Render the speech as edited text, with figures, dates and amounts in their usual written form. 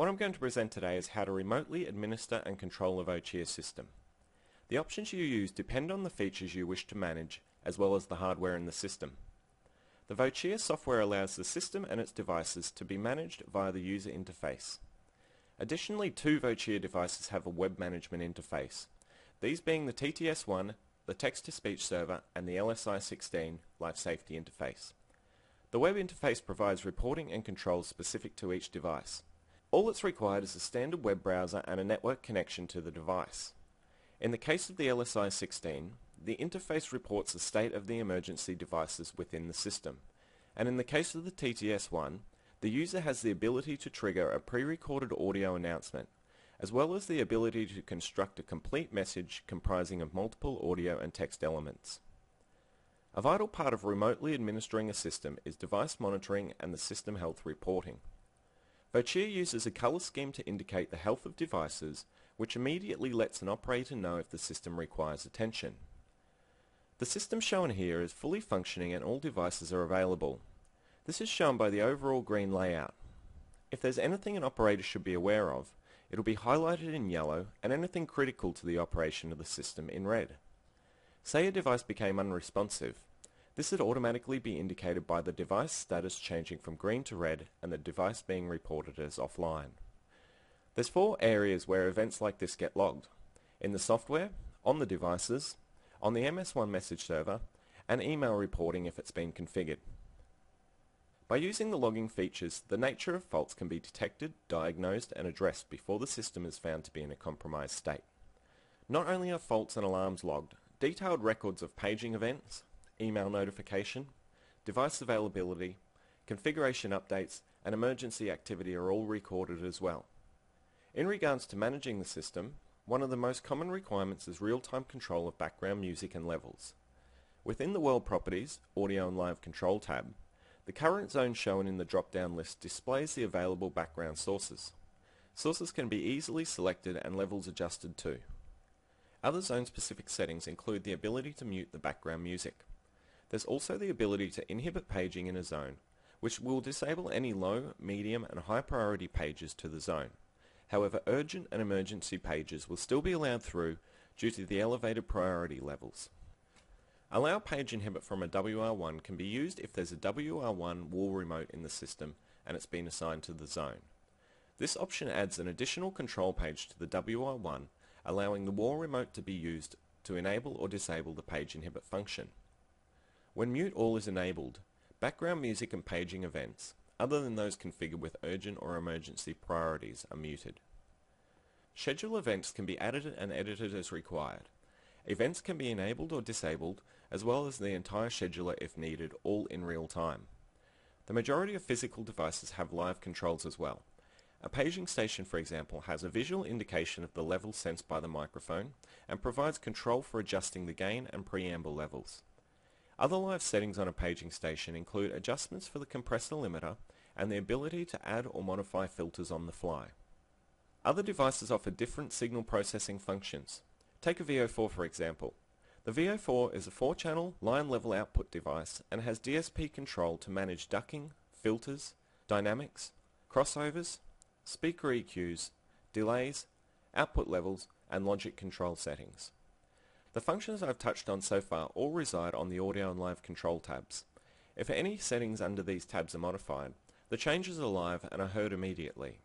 What I'm going to present today is how to remotely administer and control a Vocia system. The options you use depend on the features you wish to manage, as well as the hardware in the system. The Vocia software allows the system and its devices to be managed via the user interface. Additionally, two Vocia devices have a web management interface, these being the TTS-1, the text-to-speech server, and the LSI-16 life safety interface. The web interface provides reporting and controls specific to each device. All that's required is a standard web browser and a network connection to the device. In the case of the LSI-16, the interface reports the state of the emergency devices within the system, and in the case of the TTS-1, the user has the ability to trigger a pre-recorded audio announcement, as well as the ability to construct a complete message comprising of multiple audio and text elements. A vital part of remotely administering a system is device monitoring and the system health reporting. Vocia uses a colour scheme to indicate the health of devices, which immediately lets an operator know if the system requires attention. The system shown here is fully functioning and all devices are available. This is shown by the overall green layout. If there's anything an operator should be aware of, it'll be highlighted in yellow and anything critical to the operation of the system in red. Say a device became unresponsive. This would automatically be indicated by the device status changing from green to red and the device being reported as offline. There's four areas where events like this get logged: in the software, on the devices, on the MS1 message server, and email reporting if it's been configured. By using the logging features, the nature of faults can be detected, diagnosed, and addressed before the system is found to be in a compromised state. Not only are faults and alarms logged, detailed records of paging events, email notification, device availability, configuration updates, and emergency activity are all recorded as well. In regards to managing the system, one of the most common requirements is real-time control of background music and levels. Within the World Properties, Audio and Live Control tab, the current zone shown in the drop-down list displays the available background sources. Sources can be easily selected and levels adjusted too. Other zone-specific settings include the ability to mute the background music. There's also the ability to inhibit paging in a zone, which will disable any low, medium, and high priority pages to the zone. However, urgent and emergency pages will still be allowed through due to the elevated priority levels. Allow page inhibit from a WR1 can be used if there's a WR1 wall remote in the system and it's been assigned to the zone. This option adds an additional control page to the WR1, allowing the wall remote to be used to enable or disable the page inhibit function. When mute all is enabled, background music and paging events, other than those configured with urgent or emergency priorities, are muted. Schedule events can be added and edited as required. Events can be enabled or disabled, as well as the entire scheduler if needed, all in real time. The majority of physical devices have live controls as well. A paging station, for example, has a visual indication of the level sensed by the microphone and provides control for adjusting the gain and preamble levels. Other live settings on a paging station include adjustments for the compressor limiter and the ability to add or modify filters on the fly. Other devices offer different signal processing functions. Take a VO4 for example. The VO4 is a 4-channel line level output device and has DSP control to manage ducking, filters, dynamics, crossovers, speaker EQs, delays, output levels, and logic control settings. The functions I've touched on so far all reside on the Audio and Live Control tabs. If any settings under these tabs are modified, the changes are live and are heard immediately.